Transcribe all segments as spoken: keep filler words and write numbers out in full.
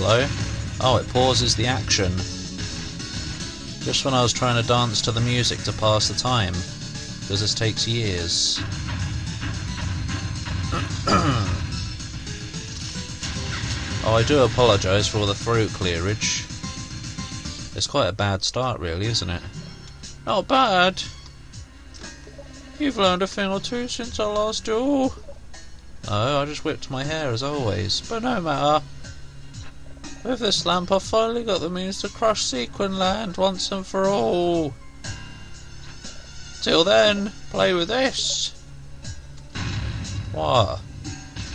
Hello? Oh, it pauses the action. Just when I was trying to dance to the music to pass the time. Because this takes years. Oh, I do apologise for all the throat clearage. It's quite a bad start, really, isn't it? Not bad! You've learned a thing or two since our last duel. Oh, I just whipped my hair as always, but no matter. With this lamp I've finally got the means to crush Sequin Land once and for all. Till then, play with this. What?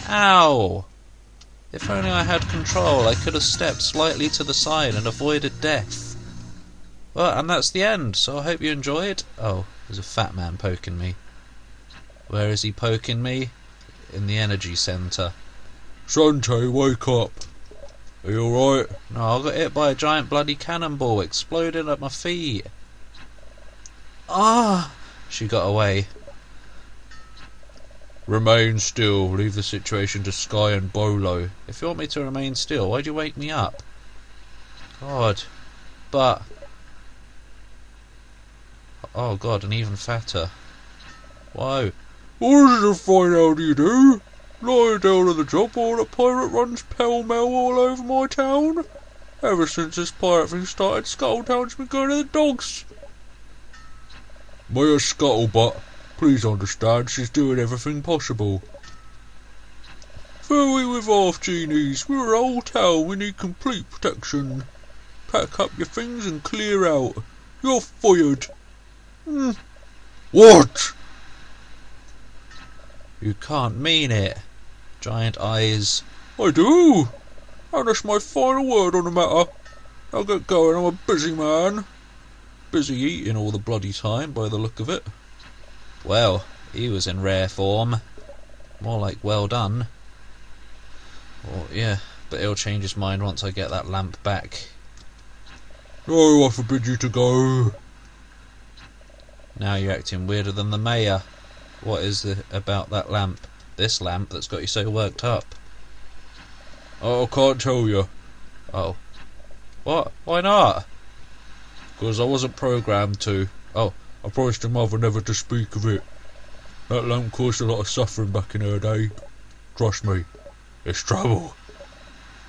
Ow! If only I had control, I could have stepped slightly to the side and avoided death. Well, and that's the end, so I hope you enjoyed. Oh, there's a fat man poking me. Where is he poking me? In the energy centre. Shantae, wake up! Are you alright? No, I got hit by a giant bloody cannonball, exploding at my feet. Ah! She got away. Remain still. Leave the situation to Sky and Bolo. If you want me to remain still, why'd you wake me up? God. But... Oh god, and even fatter. Whoa. What is a fine how do you do? Lie down on the job while that pirate runs pell-mell all over my town. Ever since this pirate thing started, Scuttletown's been going to the dogs. Maya Scuttlebutt. Please understand, she's doing everything possible. Fareway with half genies, we're a whole town, we need complete protection. Pack up your things and clear out. You're fired. Mm. What? You can't mean it. Giant eyes. I do. And that's my final word on the matter. I'll get going, I'm a busy man. Busy eating all the bloody time by the look of it. Well, he was in rare form. More like well done. Well, yeah, but he'll change his mind once I get that lamp back. No, I forbid you to go. Now you're acting weirder than the mayor. What is it about that lamp? This lamp that's got you so worked up? Oh, I can't tell you. Oh. What? Why not? Because I wasn't programmed to. Oh. I promised her mother never to speak of it. That lamp caused a lot of suffering back in her day. Trust me, it's trouble.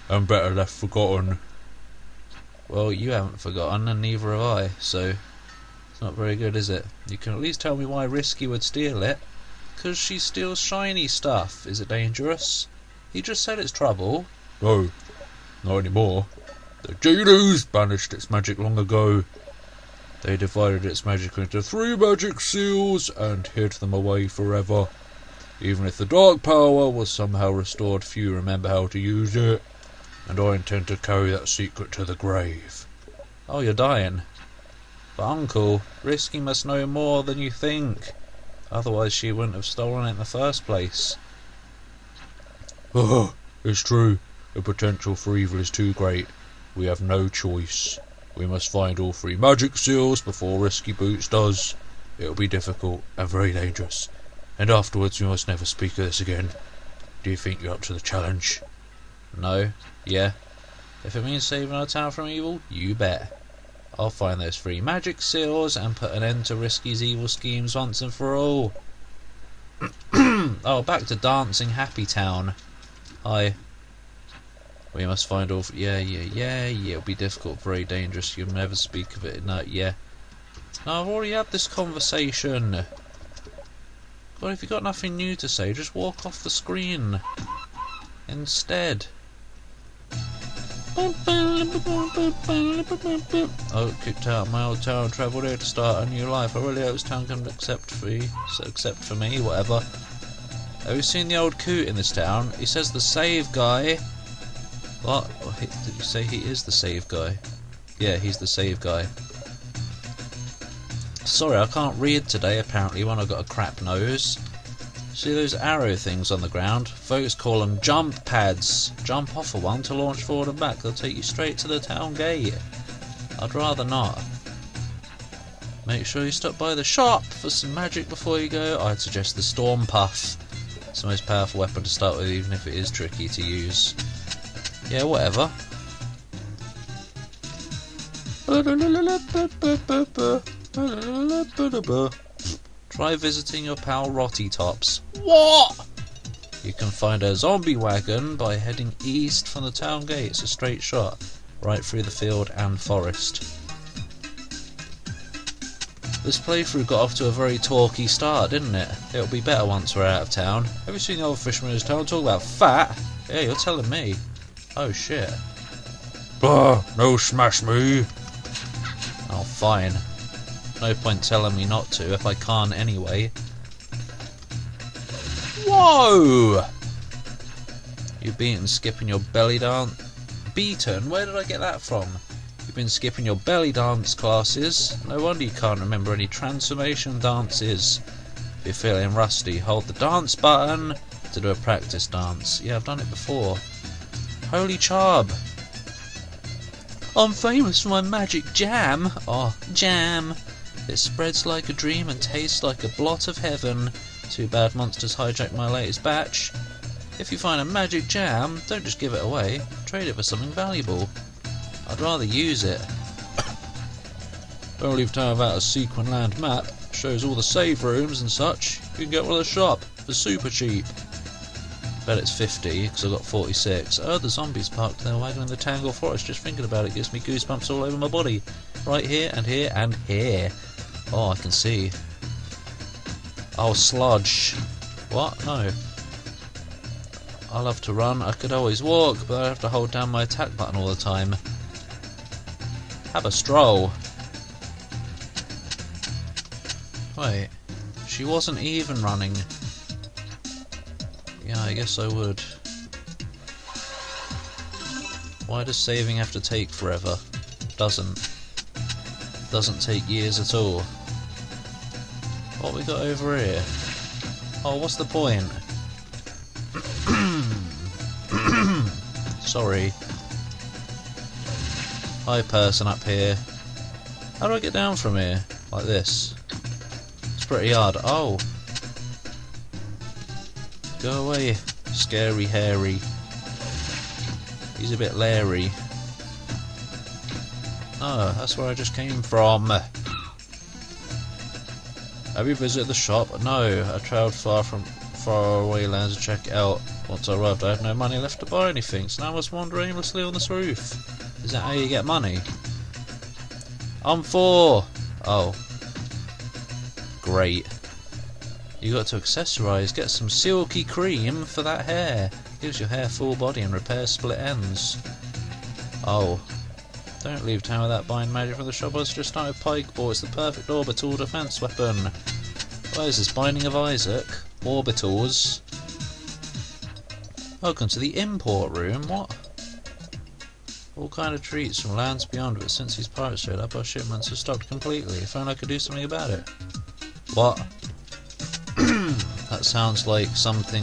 And better left forgotten. Well, you haven't forgotten, and neither have I, so... It's not very good, is it? You can at least tell me why Risky would steal it. Because she steals shiny stuff. Is it dangerous? You just said it's trouble. No, not anymore. The Djinn banished its magic long ago. They divided its magic into three magic seals and hid them away forever. Even if the dark power was somehow restored, few remember how to use it. And I intend to carry that secret to the grave. Oh, you're dying. But Uncle, Risky must know more than you think. Otherwise she wouldn't have stolen it in the first place. Oh, it's true. The potential for evil is too great. We have no choice. We must find all three magic seals before Risky Boots does. It'll be difficult and very dangerous. And afterwards we must never speak of this again. Do you think you're up to the challenge? No. Yeah. If it means saving our town from evil, you bet. I'll find those three magic seals and put an end to Risky's evil schemes once and for all. Oh, back to dancing Happy Town. Hi. We must find all... Yeah, yeah, yeah, yeah, it'll be difficult, very dangerous, you'll never speak of it, no, yeah. No, I've already had this conversation. God, if you've got nothing new to say, just walk off the screen. Instead. Oh, kicked out my old town, travelled here to start a new life. I really hope this town can accept for you, accept for me, whatever. Have you seen the old coot in this town? He says the save guy... What? Did you say he is the save guy? Yeah, he's the save guy. Sorry, I can't read today, apparently, when I've got a crap nose. See those arrow things on the ground? Folks call them jump pads. Jump off of one to launch forward and back. They'll take you straight to the town gate. I'd rather not. Make sure you stop by the shop for some magic before you go. I'd suggest the Storm Puff. It's the most powerful weapon to start with, even if it is tricky to use. Yeah, whatever. Try visiting your pal Rottie Tops. What? You can find a zombie wagon by heading east from the town gate. It's a straight shot, right through the field and forest. This playthrough got off to a very talky start, didn't it? It'll be better once we're out of town. Have you seen the old fisherman in his town talk about fat? Yeah, you're telling me. Oh shit. Bah, no smash me. Oh fine. No point telling me not to if I can't anyway. Whoa! You've been skipping your belly dance. Beaten? Where did I get that from? You've been skipping your belly dance classes. No wonder you can't remember any transformation dances. If you're feeling rusty, hold the dance button to do a practice dance. Yeah, I've done it before. Holy charb! I'm famous for my magic jam. Oh, jam! It spreads like a dream and tastes like a blot of heaven. Too bad monsters hijacked my latest batch. If you find a magic jam, don't just give it away. Trade it for something valuable. I'd rather use it. Don't leave town without a Sequin Land map. Shows all the save rooms and such. You can get one at the shop for super cheap. Bet it's fifty because I got forty-six. Oh, the zombies parked their wagon in the Tangle Forest. Just thinking about it gives me goosebumps all over my body. Right here and here and here. Oh, I can see. Oh, sludge. What? No. I love to run. I could always walk, but I have to hold down my attack button all the time. Have a stroll. Wait. She wasn't even running. Yeah, I guess I would. Why does saving have to take forever? Doesn't. Doesn't take years at all. What we got over here? Oh, what's the point? Sorry. Hi, person up here. How do I get down from here? Like this. It's pretty hard. Oh. Go away, scary hairy. He's a bit leery. Oh, that's where I just came from. Have you visited the shop? No, I travelled far from far away lands to check it out. Once I arrived, I had no money left to buy anything, so now I was wandering aimlessly on this roof. Is that how you get money? I'm four! Oh. Great. You got to accessorise. Get some silky cream for that hair. Gives your hair full body and repairs split ends. Oh. Don't leave town without buying magic from the shop. I was just out of Pikeball. It's the perfect orbital defence weapon. Where's this Binding of Isaac? Orbitals. Welcome to the import room. What? All kind of treats from lands beyond, but since these pirates showed up, our shipments have stopped completely. If only I could do something about it. What? That sounds like something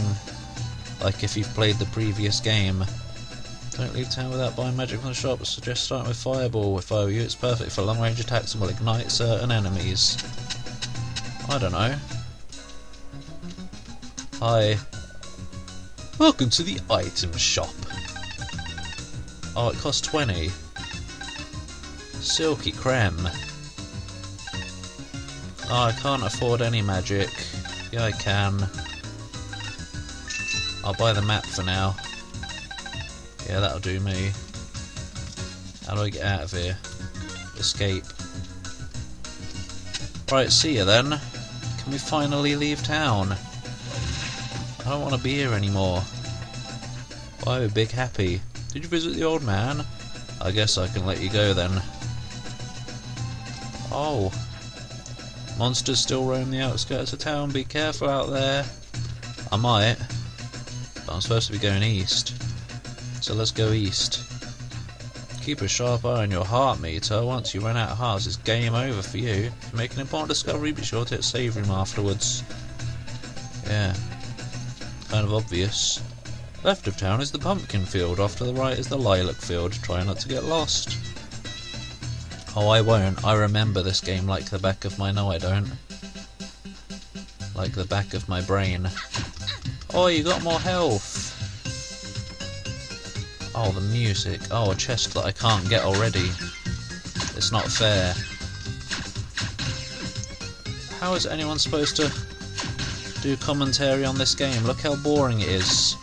like if you've played the previous game. Don't leave town without buying magic from the shop. I suggest starting with Fireball. If I were you, it's perfect for long range attacks and will ignite certain enemies. I don't know. Hi. Welcome to the item shop. Oh, it costs twenty. Silky creme. Oh, I can't afford any magic. Yeah, I can. I'll buy the map for now. Yeah, that'll do me. How do I get out of here? Escape. Right, see you then. Can we finally leave town? I don't want to be here anymore. Oh, Big Happy. Did you visit the old man? I guess I can let you go then. Oh. Monsters still roam the outskirts of town. Be careful out there. I might. But I'm supposed to be going east. So let's go east. Keep a sharp eye on your heart meter. Once you run out of hearts, it's game over for you. If you make an important discovery, be sure to hit save room afterwards. Yeah. Kind of obvious. Left of town is the pumpkin field, off to the right is the lilac field. Try not to get lost. Oh, I won't. I remember this game like the back of my... No, I don't. Like the back of my brain. Oh, you got more health. Oh, the music. Oh, a chest that I can't get already. It's not fair. How is anyone supposed to do commentary on this game? Look how boring it is.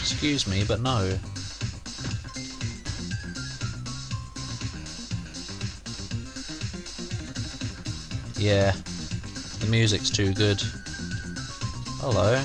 Excuse me, but no. Yeah, the music's too good. Hello.